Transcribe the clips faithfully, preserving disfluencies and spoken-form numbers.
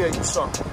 tell you something.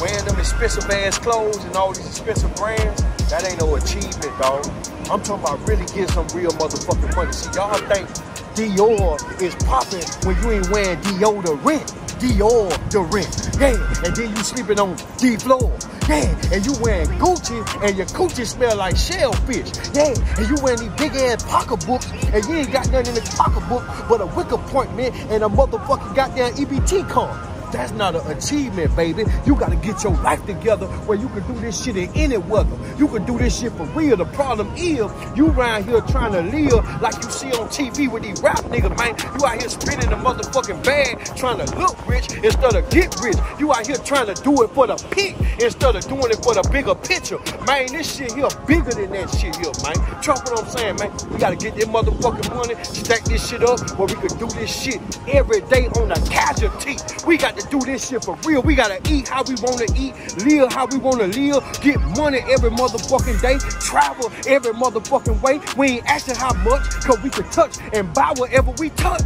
Wearing them expensive ass clothes and all these expensive brands, that ain't no achievement, dog. I'm talking about really getting some real motherfucking money. See, y'all think Dior is popping when you ain't wearing deodorant. Dior deodorant, yeah. And then you sleeping on D floor, yeah. And you wearing Gucci and your Gucci smell like shellfish, yeah. And you wearing these big ass pocketbooks and you ain't got nothing in the pocketbook but a W I C appointment and a motherfucking goddamn E B T card. That's not an achievement, baby. You gotta get your life together where you can do this shit in any weather. You can do this shit for real. The problem is, you around here trying to live like you see on T V with these rap niggas, man. You out here spinning the motherfucking bag, trying to look rich instead of get rich. You out here trying to do it for the peak instead of doing it for the bigger picture. Man, this shit here bigger than that shit here, man. Trust what I'm saying, man. We gotta get this motherfucking money, stack this shit up where we can do this shit every day on the casualty. We got to do this shit for real. We gotta eat how we wanna eat, live how we wanna live, get money every motherfucking day, travel every motherfucking way. We ain't asking how much, cause we can touch and buy whatever we touch.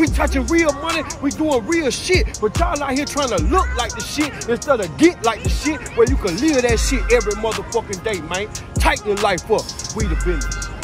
We touching real money, we doing real shit, but y'all out here trying to look like the shit instead of get like the shit where you can live that shit every motherfucking day, man. Tighten your life up. We the business.